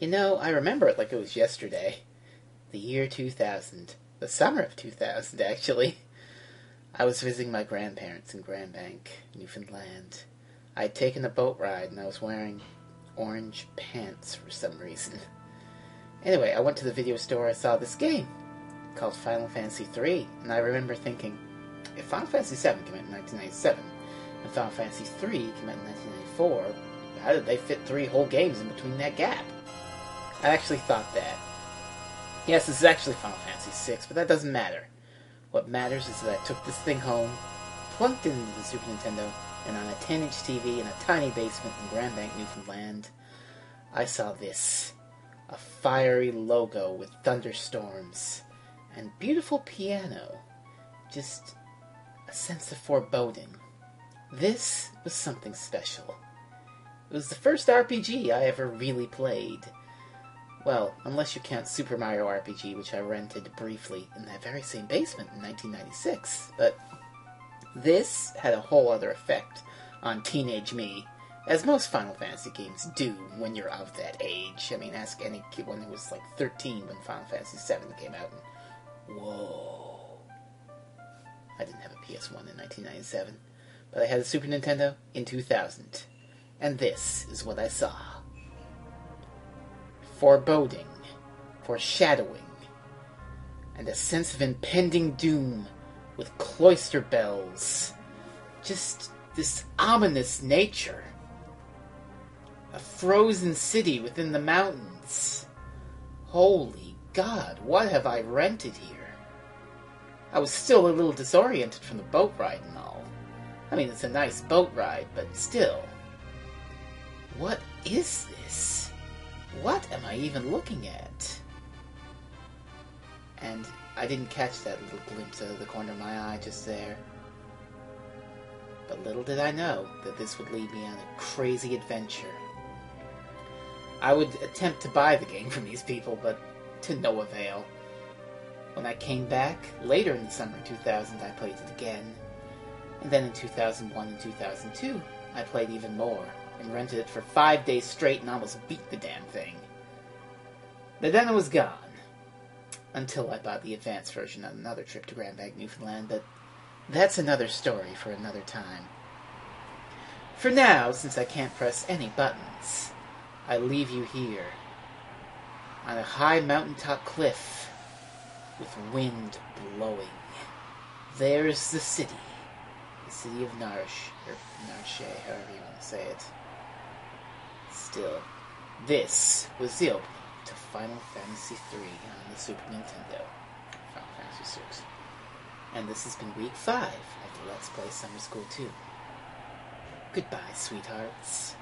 You know, I remember it like it was yesterday. The year 2000. The summer of 2000, actually. I was visiting my grandparents in Grand Bank, Newfoundland. I had taken a boat ride, and I was wearing orange pants for some reason. Anyway, I went to the video store. I saw this game called Final Fantasy III, and I remember thinking, if Final Fantasy VII came out in 1997, and Final Fantasy III came out in 1994, how did they fit 3 whole games in between that gap? I actually thought that. Yes, this is actually Final Fantasy VI, but that doesn't matter. What matters is that I took this thing home, plunked it into the Super Nintendo, and on a 10-inch TV in a tiny basement in Grand Bank, Newfoundland, I saw this. A fiery logo with thunderstorms and beautiful piano. Just a sense of foreboding. This was something special. It was the first RPG I ever really played. Well, unless you count Super Mario RPG, which I rented briefly in that very same basement in 1996. But this had a whole other effect on teenage me, as most Final Fantasy games do when you're of that age. I mean, ask any kid who was like 13 when Final Fantasy VII came out, and whoa. I didn't have a PS1 in 1997, but I had a Super Nintendo in 2000. And this is what I saw. Foreboding, foreshadowing, and a sense of impending doom with cloister bells. Just this ominous nature. A frozen city within the mountains. Holy God, what have I rented here? I was still a little disoriented from the boat ride and all. I mean, it's a nice boat ride, but still. What is this? What am I even looking at? And I didn't catch that little glimpse out of the corner of my eye just there. But little did I know that this would lead me on a crazy adventure. I would attempt to buy the game from these people, but to no avail. When I came back, later in the summer of 2000, I played it again. And then in 2001 and 2002, I played even more, and rented it for 5 days straight and almost beat the damn thing. But then it was gone. Until I bought the advanced version on another trip to Grand Bank, Newfoundland, but that's another story for another time. For now, since I can't press any buttons, I leave you here, on a high mountaintop cliff, with wind blowing. There's the city of Narshe, or Narshe, however you want to say it. Still, this was the opening to Final Fantasy III on the Super Nintendo, Final Fantasy VI. And this has been week 5 of the Let's Play Summer School 2. Goodbye, sweethearts.